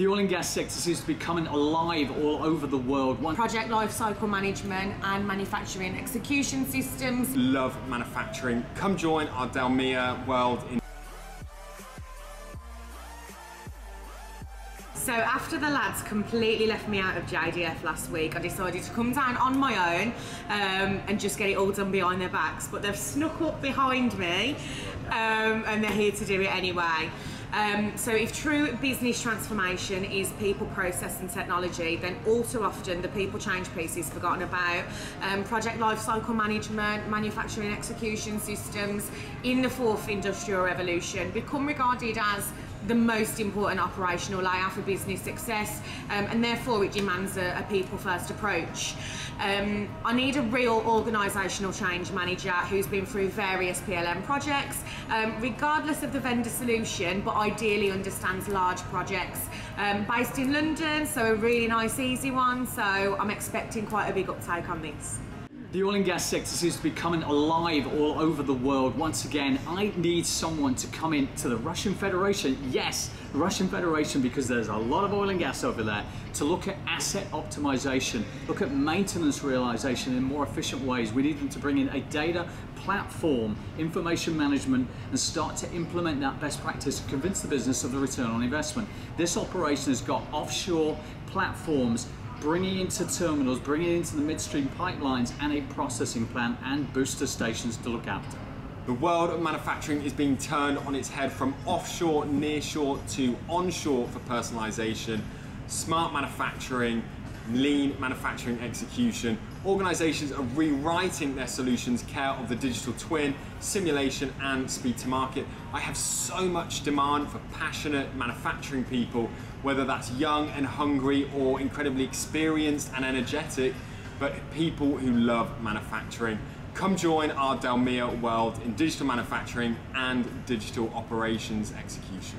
The oil and gas sector seems to be coming alive all over the world. Project lifecycle management and manufacturing execution systems. Love manufacturing. Come join our Delmia world in. So after the lads completely left me out of JDF last week, I decided to come down on my own and just get it all done behind their backs. But they've snuck up behind me and they're here to do it anyway. So if true business transformation is people, process and technology, then all too often the people change piece is forgotten about. Project lifecycle management, manufacturing execution systems in the fourth industrial revolution become regarded as the most important operational layer for business success, and therefore it demands a people first approach. I need a real organisational change manager who's been through various PLM projects, regardless of the vendor solution, but ideally understands large projects. Based in London, so a really nice easy one, so I'm expecting quite a big uptake on this. The oil and gas sector seems to be coming alive all over the world. Once again, I need someone to come in to the Russian Federation. Yes, the Russian Federation, because there's a lot of oil and gas over there, to look at asset optimization, look at maintenance realization in more efficient ways. We need them to bring in a data platform, information management, and start to implement that best practice to convince the business of the return on investment. This operation has got offshore platforms bringing into terminals, bringing into the midstream pipelines and a processing plant and booster stations to look after. The world of manufacturing is being turned on its head from offshore, nearshore to onshore for personalization, smart manufacturing, lean manufacturing execution. Organizations are rewriting their solutions, care of the digital twin, simulation and speed to market. I have so much demand for passionate manufacturing people, whether that's young and hungry or incredibly experienced and energetic, but people who love manufacturing. Come join our Delmia world in digital manufacturing and digital operations execution.